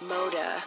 Moda.